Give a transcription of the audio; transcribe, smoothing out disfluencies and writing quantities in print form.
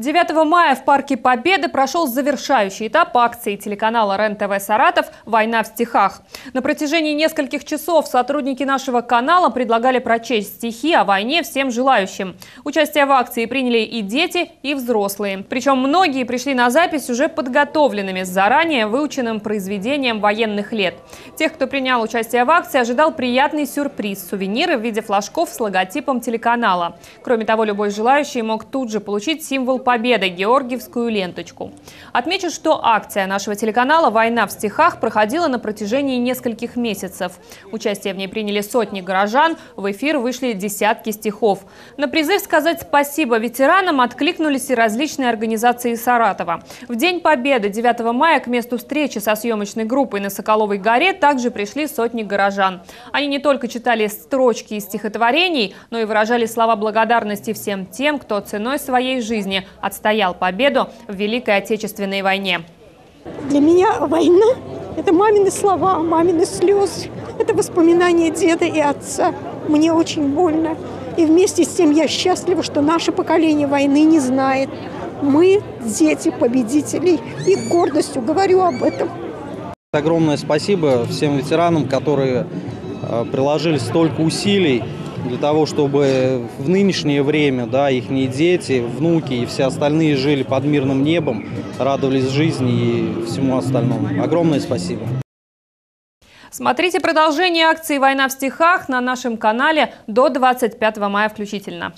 9 мая в Парке Победы прошел завершающий этап акции телеканала РЕН-ТВ «Саратов. Война в стихах». На протяжении нескольких часов сотрудники нашего канала предлагали прочесть стихи о войне всем желающим. Участие в акции приняли и дети, и взрослые. Причем многие пришли на запись уже подготовленными, с заранее выученным произведением военных лет. Тех, кто принял участие в акции, ожидал приятный сюрприз – сувениры в виде флажков с логотипом телеканала. Кроме того, любой желающий мог тут же получить символ победы – Георгиевскую ленточку. Отмечу, что акция нашего телеканала «Война в стихах» проходила на протяжении нескольких месяцев. Участие в ней приняли сотни горожан, в эфир вышли десятки стихов. На призыв сказать спасибо ветеранам откликнулись и различные организации Саратова. В День Победы 9 мая к месту встречи со съемочной группой на Соколовой горе также пришли сотни горожан. Они не только читали строчки из стихотворений, но и выражали слова благодарности всем тем, кто ценой своей жизни отстоял победу в Великой Отечественной войне. Для меня война – это мамины слова, мамины слезы, это воспоминания деда и отца. Мне очень больно. И вместе с тем я счастлива, что наше поколение войны не знает. Мы – дети победителей. И с гордостью говорю об этом. Огромное спасибо всем ветеранам, которые приложили столько усилий для того, чтобы в нынешнее время, да, их дети, внуки и все остальные жили под мирным небом, радовались жизни и всему остальному. Огромное спасибо. Смотрите продолжение акции «Война в стихах» на нашем канале до 25 мая включительно.